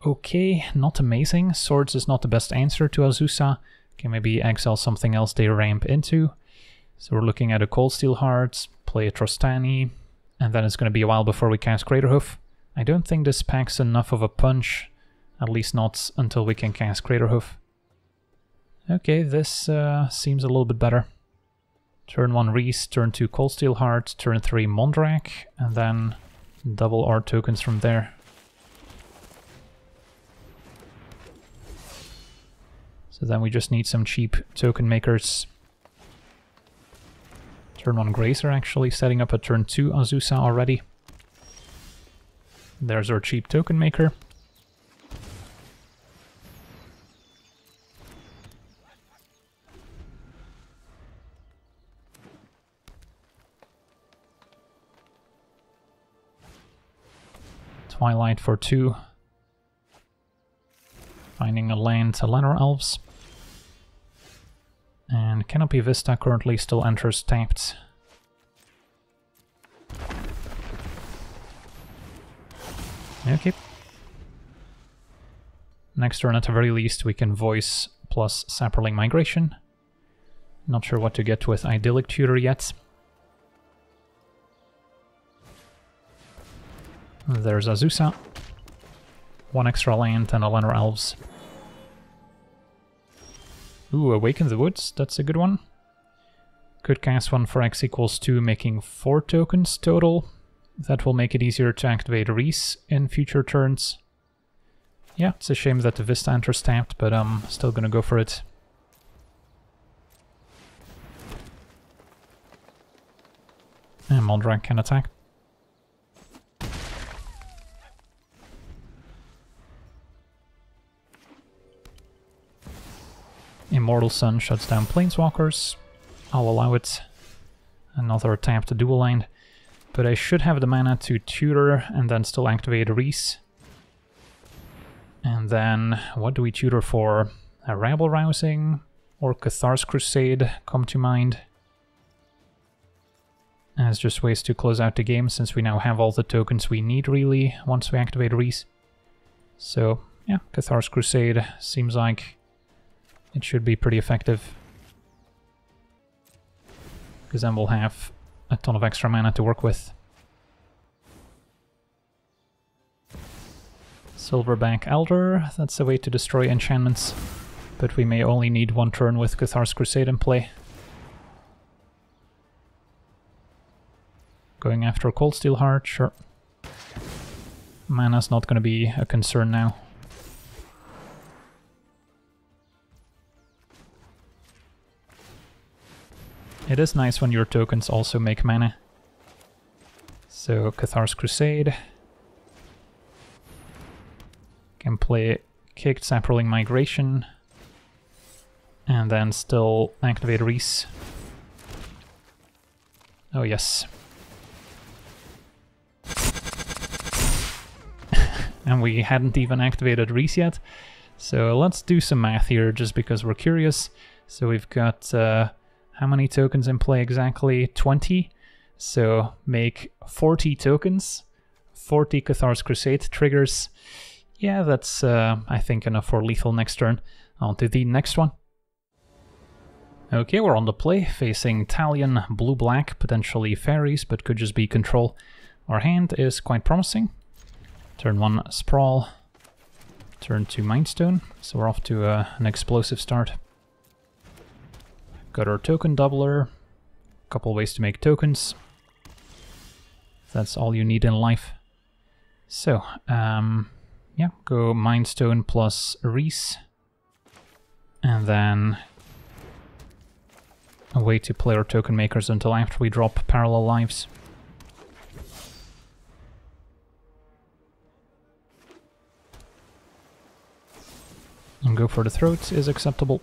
okay, not amazing. Swords is not the best answer to Azusa. Can maybe exile something else they ramp into. So we're looking at a Coldsteel Heart, play a Trostani, and then it's going to be a while before we cast Craterhoof. I don't think this packs enough of a punch, at least not until we can cast Craterhoof. Okay, this uh, seems a little bit better. Turn one Rhys, turn two Coldsteel Heart, turn three Mondrak, and then double our tokens from there. So then we just need some cheap token makers. Turn one Grazer, actually, setting up a turn two Azusa already. There's our cheap token maker. Twilight for two. Finding a land to Llanowar Elves. And Canopy Vista currently still enters tapped. Okay. Next turn, at the very least, we can Voice plus Sapperling Migration. Not sure what to get with Idyllic Tutor yet. There's Azusa. One extra land and a Llanowar Elves. Ooh, Awaken the Woods, that's a good one. Could cast one for X equals two, making four tokens total. That will make it easier to activate Rhys in future turns. Yeah, it's a shame that the Vista enters tapped, but I'm still gonna go for it. And Mondrak can attack. Immortal Sun shuts down Planeswalkers. I'll allow it. Another tapped dual land. But I should have the mana to tutor and then still activate Rhys. And then, what do we tutor for? A Rabble Rousing or Cathar's Crusade come to mind. As just ways to close out the game, since we now have all the tokens we need, really, once we activate Rhys. So, yeah, Cathar's Crusade seems like it should be pretty effective. Because then we'll have a ton of extra mana to work with. Silverback Elder, that's a way to destroy enchantments, but we may only need one turn with Cathar's Crusade in play. Going after Coldsteel Heart, sure. Mana's not going to be a concern now. It is nice when your tokens also make mana. So, Cathar's Crusade. Can play Kicked Sapperling Migration. And then still activate Rhys. Oh yes. And we hadn't even activated Rhys yet. So let's do some math here, just because we're curious. So we've got... Uh, How many tokens in play exactly? twenty. So make forty tokens, forty Cathar's Crusade triggers. Yeah, that's, uh, I think, enough for lethal next turn. On to the next one. Okay, we're on the play, facing Talion, blue-black, potentially fairies, but could just be control. Our hand is quite promising. Turn one, Sprawl. Turn two, Mindstone. So we're off to uh, an explosive start. Got our token doubler, a couple ways to make tokens. That's all you need in life. So, um, yeah, go Mindstone plus Rhys. And then a way to play our token makers until after we drop Parallel Lives. And go for the throat is acceptable.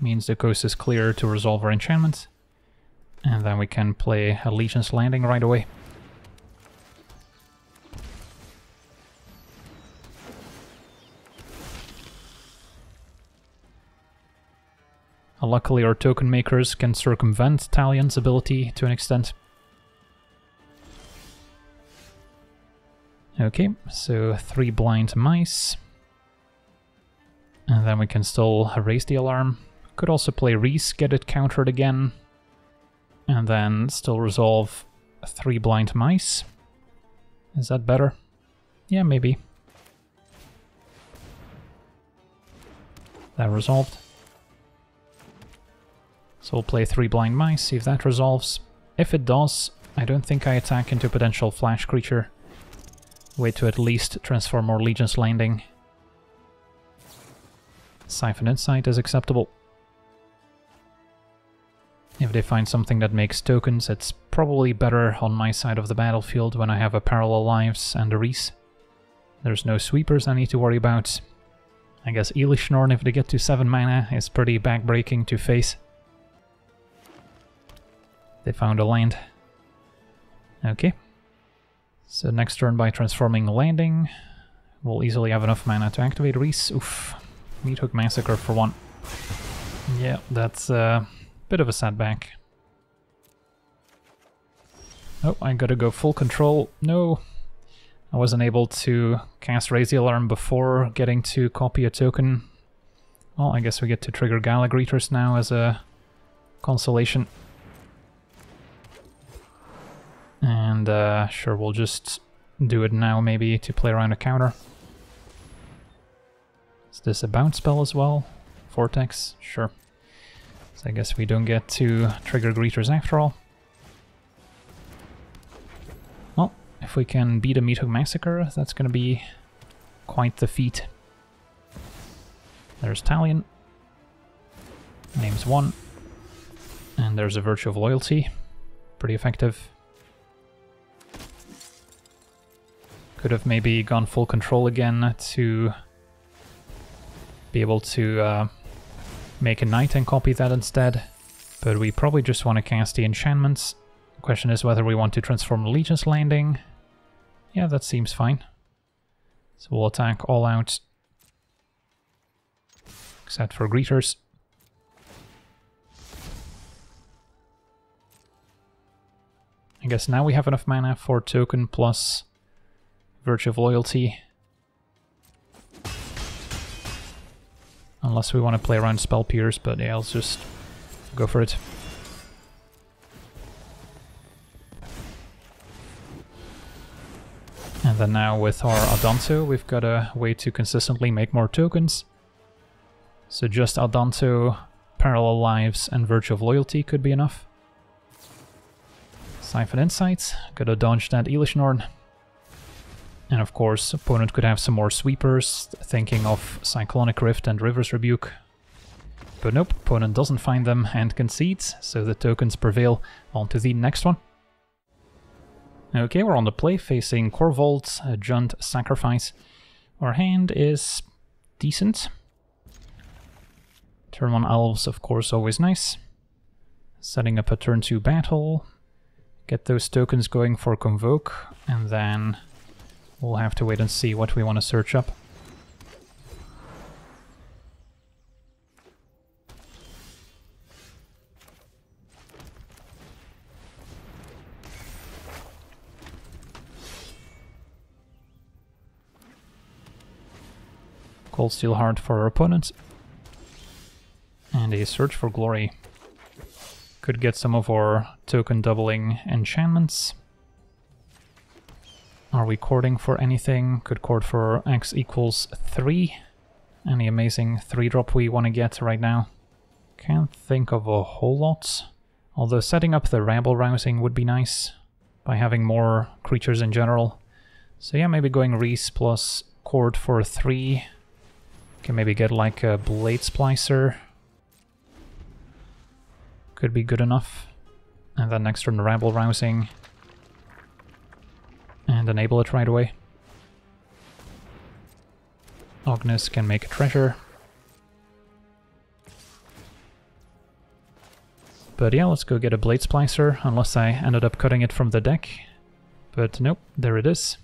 Means the coast is clear to resolve our enchantments. And then we can play a Legion's Landing right away. Luckily our token makers can circumvent Talion's ability to an extent. Okay, so three blind mice. And then we can still raise the alarm. Could also play Rhys, get it countered again, and then still resolve three blind mice. Is that better? Yeah, maybe. That resolved. So we'll play three blind mice, see if that resolves. If it does, I don't think I attack into a potential flash creature. Way to at least transform our Legion's Landing. Siphon Insight is acceptable. If they find something that makes tokens, it's probably better on my side of the battlefield when I have a Parallel Lives and a Rhys. There's no sweepers I need to worry about. I guess Elishnorn, if they get to seven mana, is pretty backbreaking to face. They found a land. Okay. So next turn by transforming Landing, we'll easily have enough mana to activate Rhys. Oof. Meathook Massacre for one. Yeah, that's... Uh, bit of a setback. Oh, I gotta go full control. No, I wasn't able to cast Raise the Alarm before getting to copy a token. Well, I guess we get to trigger Gala Greeters now as a consolation. And uh, sure, we'll just do it now maybe to play around a counter. Is this a bounce spell as well? Vortex? Sure. So I guess we don't get to trigger Greeters after all. Well, if we can beat a Meathook Massacre, that's gonna be quite the feat. There's Talion. Names one. And there's a Virtue of Loyalty. Pretty effective. Could have maybe gone full control again to be able to uh, make a knight and copy that instead, but we probably just want to cast the enchantments. The question is whether we want to transform Legion's Landing. Yeah, that seems fine. So we'll attack all out, except for Greeters. I guess now we have enough mana for token plus Virtue of Loyalty. Unless we want to play around Spell Pierce, but yeah, let's just go for it. And then now with our Aldonto, we've got a way to consistently make more tokens. So just Aldonto, Parallel Lives, and Virtue of Loyalty could be enough. Siphon Insights, gotta dodge that Elishnorn. And of course, opponent could have some more sweepers, thinking of Cyclonic Rift and River's Rebuke. But nope, opponent doesn't find them and concedes, so the tokens prevail. On to the next one. Okay, we're on the play, facing Corvold, a Junt Sacrifice. Our hand is decent. Turn one Elves, of course, always nice. Setting up a turn two battle. Get those tokens going for Convoke, and then we'll have to wait and see what we want to search up. Coldsteel Heart for our opponents. And a Search for Glory. Could get some of our token doubling enchantments. Are we courting for anything? Could court for X equals three. Any amazing three drop we want to get right now? Can't think of a whole lot. Although setting up the Rabble Rousing would be nice by having more creatures in general. So yeah, maybe going Rhys plus court for three. Can maybe get like a Blade Splicer. Could be good enough. And then next turn Rabble Rousing. And enable it right away. Ognis can make a treasure. But yeah, let's go get a Blade Splicer, unless I ended up cutting it from the deck. But nope, there it is.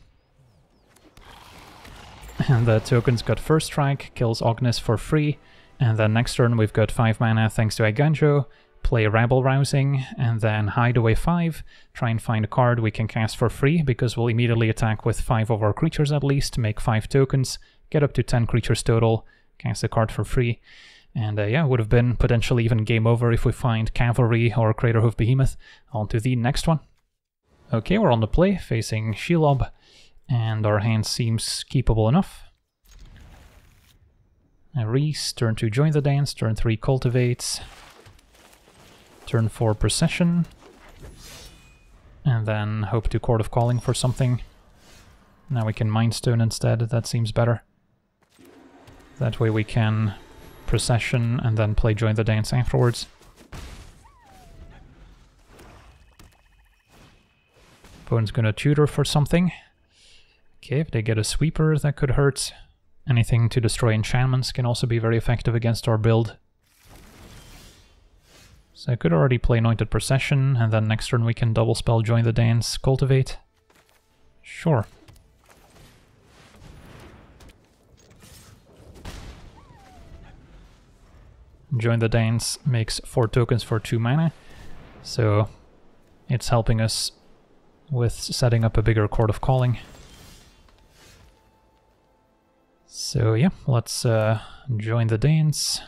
And the token's got first strike, kills Ognis for free, and then next turn we've got five mana thanks to Eiganjo. Play Rabble Rousing, and then hide away five, try and find a card we can cast for free, because we'll immediately attack with five of our creatures at least, make five tokens, get up to ten creatures total, cast a card for free, and uh, yeah, would have been potentially even game over if we find Cavalry or Craterhoof Behemoth. On to the next one. Okay, we're on the play, facing Shelob, and our hand seems keepable enough. Rhys, turn two Join the Dance, turn three Cultivate. Turn four Procession, and then hope to Court of Calling for something. Now we can Mindstone instead, that seems better. That way we can Procession and then play Join the Dance afterwards. Opponent's gonna tutor for something. Okay, if they get a Sweeper, that could hurt. Anything to destroy enchantments can also be very effective against our build. So I could already play Anointed Procession, and then next turn we can double spell Join the Dance, Cultivate. Sure. Join the Dance makes four tokens for two mana, so it's helping us with setting up a bigger Court of Calling. So yeah, let's uh, Join the Dance.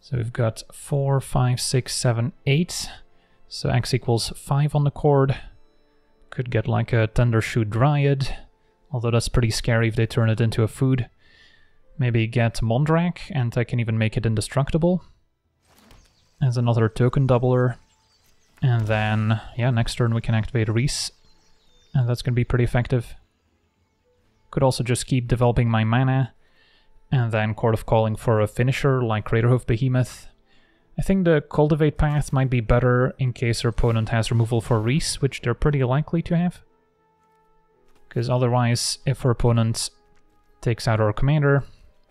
So we've got four, five, six, seven, eight. So X equals five on the cord. Could get like a Tendershoot Dryad, although that's pretty scary if they turn it into a food. Maybe get Mondrak, and I can even make it indestructible. As another token doubler. And then, yeah, next turn we can activate Rhys, and that's gonna be pretty effective. Could also just keep developing my mana, and then Court of Calling for a finisher like Craterhoof Behemoth. I think the Cultivate path might be better in case your opponent has removal for Rhys, which they're pretty likely to have. Because otherwise, if our opponent takes out our commander,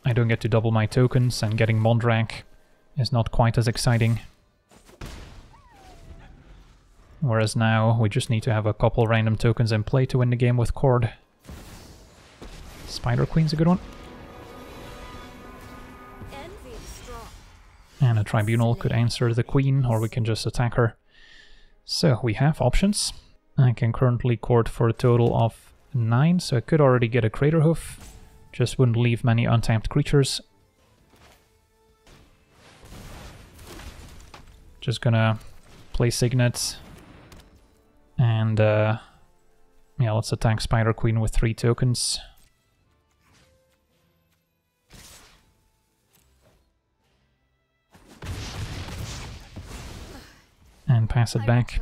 I don't get to double my tokens, and getting Mondrak is not quite as exciting. Whereas now, we just need to have a couple random tokens in play to win the game with Cord. Spider Queen's a good one. And a Tribunal could answer the Queen, or we can just attack her. So, we have options. I can currently court for a total of nine, so I could already get a Craterhoof. Just wouldn't leave many untapped creatures. Just gonna play Signet. And, uh, yeah, let's attack Spider Queen with three tokens. And pass it back.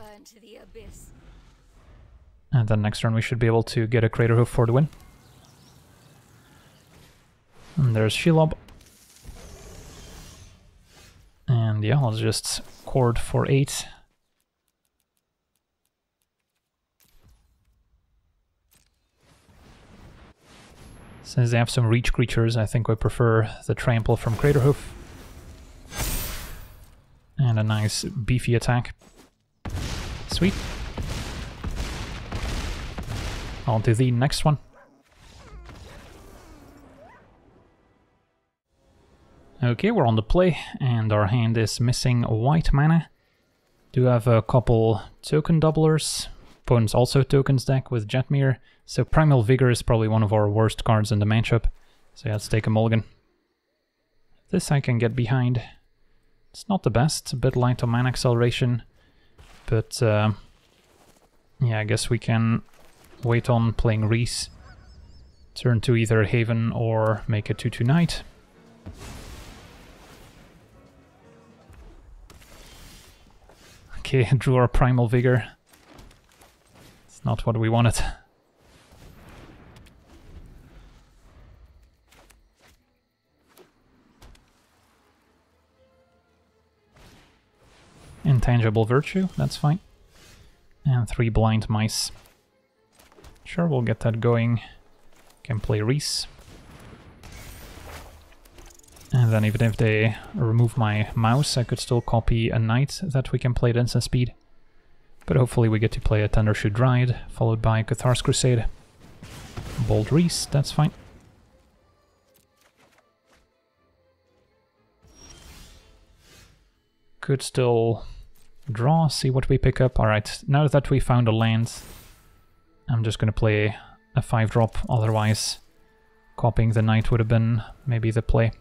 And then next turn we should be able to get a Craterhoof for the win. And there's Shelob. And yeah, let's just cord for eight. Since they have some reach creatures, I think I prefer the Trample from Craterhoof. And a nice beefy attack. Sweet. On to the next one. Okay, we're on the play, and our hand is missing white mana. Do have a couple token doublers. Opponent's also tokens deck with Jetmir, so Primal Vigor is probably one of our worst cards in the matchup, so yeah, let's take a mulligan. This I can get behind. It's not the best, a bit light on mana acceleration, but uh, yeah, I guess we can wait on playing Rhys, turn to either Haven or make a two two Knight. Okay, drew our Primal Vigor. Not what we wanted. Intangible Virtue, that's fine. And three Blind Mice. Sure, we'll get that going. Can play Rhys. And then even if they remove my mouse, I could still copy a Knight that we can play at instant speed. But hopefully we get to play a Tendershoot Dryad, followed by Cathar's Crusade. Bold Rhys, that's fine. Could still draw, see what we pick up. Alright, now that we found a land, I'm just gonna play a five drop, otherwise copying the Knight would have been maybe the play.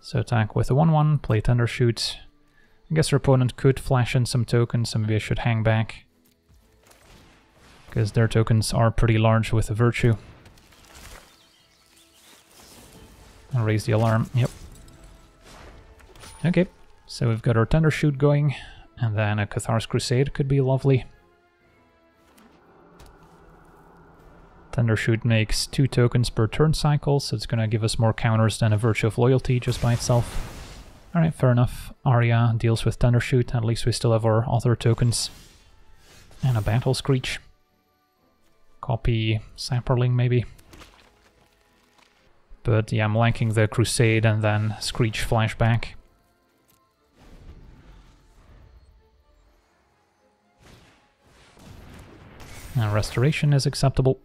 So attack with a one one, play Tendershoot. I guess our opponent could flash in some tokens, so maybe I should hang back. Because their tokens are pretty large with a Virtue. And raise the alarm, yep. Okay, so we've got our Tendershoot going, and then a Cathar's Crusade could be lovely. Tendershoot makes two tokens per turn cycle, so it's gonna give us more counters than a Virtue of Loyalty just by itself. Alright, fair enough. Arya deals with Tendershoot, at least we still have our other tokens. And a Battle Screech. Copy Sapperling, maybe. But yeah, I'm liking the Crusade and then Screech flashback. And Restoration is acceptable.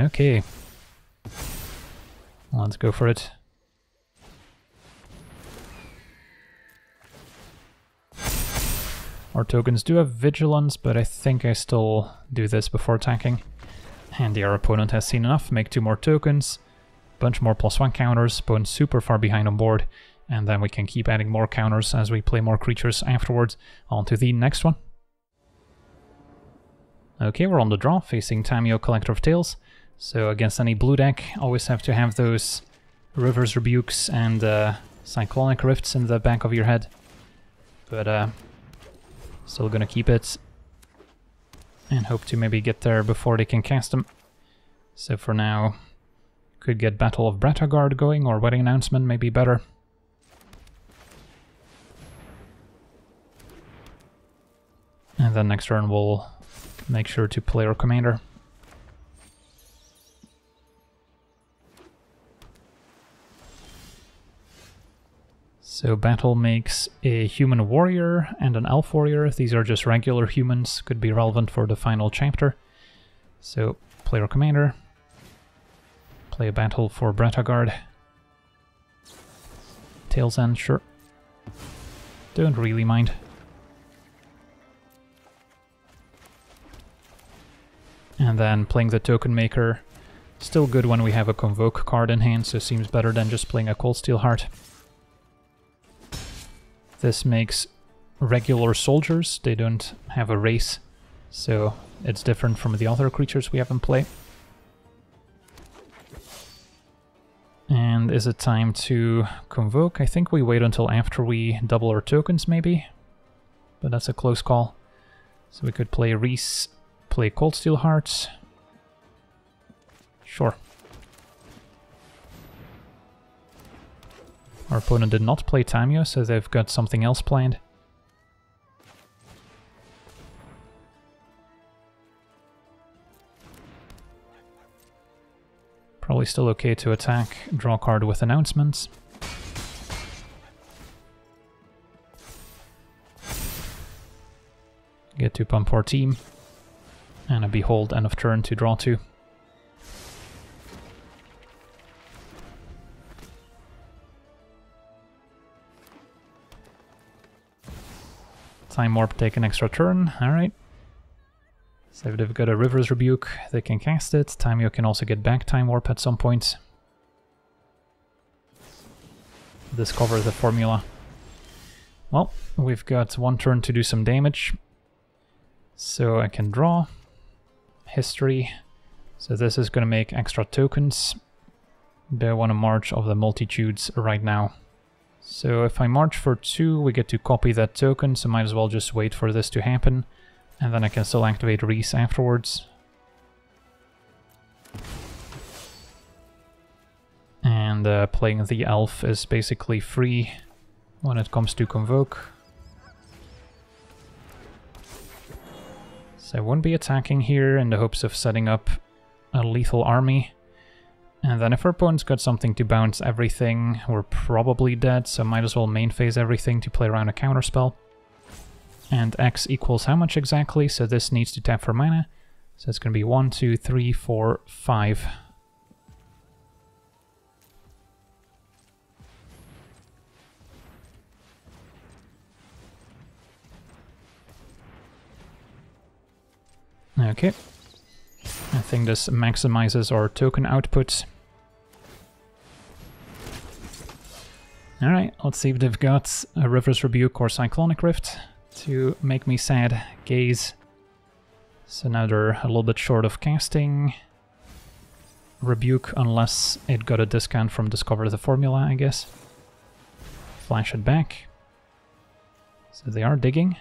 Okay, let's go for it. Our tokens do have vigilance, but I think I still do this before attacking. and their opponent has seen enough, make two more tokens, bunch more plus one counters, opponent super far behind on board, and then we can keep adding more counters as we play more creatures afterwards. On to the next one. Okay, we're on the draw, facing Tamiyo, Collector of Tales. So against any blue deck, always have to have those Reverse Rebukes and uh, Cyclonic Rifts in the back of your head. But uh, still gonna keep it and hope to maybe get there before they can cast them. So for now, could get Battle of Brattagard going, or Wedding Announcement may be better. And then next turn we'll make sure to play our commander. So Battle makes a human warrior and an elf warrior. These are just regular humans, could be relevant for the final chapter. So play our commander, play a Battle for Brattagard. Tails End, sure. Don't really mind. And then playing the Token Maker, still good when we have a Convoke card in hand, so seems better than just playing a Coldsteel Heart. This makes regular soldiers, they don't have a race, so it's different from the other creatures we have in play. And is it time to convoke? I think we wait until after we double our tokens maybe, but that's a close call. So we could play Rhys, play Coldsteel Heart, sure. Our opponent did not play Tamiyo, so they've got something else planned. Probably still okay to attack, draw a card with announcements. Get to pump our team, and a Behold end of turn to draw two. Time Warp, take an extra turn, alright. So if they've got a River's Rebuke, they can cast it. Tamiyo can also get back Time Warp at some point. Discover the formula. Well, we've got one turn to do some damage. So I can draw. History. So this is going to make extra tokens. They want to March of the Multitudes right now. So if I march for two, we get to copy that token, so might as well just wait for this to happen, and then I can still activate Rhys afterwards. And uh, playing the elf is basically free when it comes to Convoke. So I won't be attacking here in the hopes of setting up a lethal army. And then if our opponent's got something to bounce everything, we're probably dead, so might as well main phase everything to play around a counterspell. And X equals how much exactly, so this needs to tap for mana. So it's going to be one, two, three, four, five. Okay. I think this maximizes our token output. Alright, let's see if they've got a River's Rebuke or Cyclonic Rift to make me sad. Gaze. So now they're a little bit short of casting. Rebuke, unless it got a discount from Discover the Formula, I guess. Flash it back. So they are digging.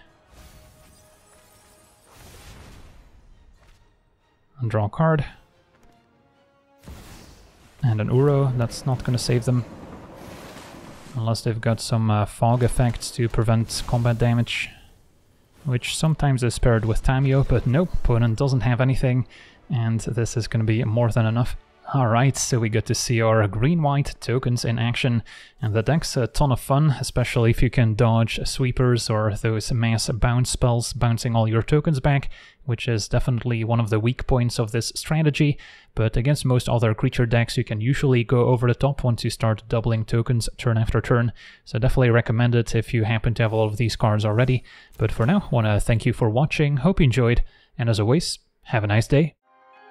And draw a card. And an Uro, that's not gonna save them. Unless they've got some uh, fog effects to prevent combat damage. Which sometimes is paired with Tamiyo, but nope, opponent doesn't have anything. And this is gonna be more than enough. Alright, so we got to see our green-white tokens in action. And the deck's a ton of fun, especially if you can dodge sweepers or those mass bounce spells bouncing all your tokens back, which is definitely one of the weak points of this strategy. But against most other creature decks, you can usually go over the top once you start doubling tokens turn after turn. So definitely recommend it if you happen to have all of these cards already. But for now, want to thank you for watching, hope you enjoyed, and as always, have a nice day.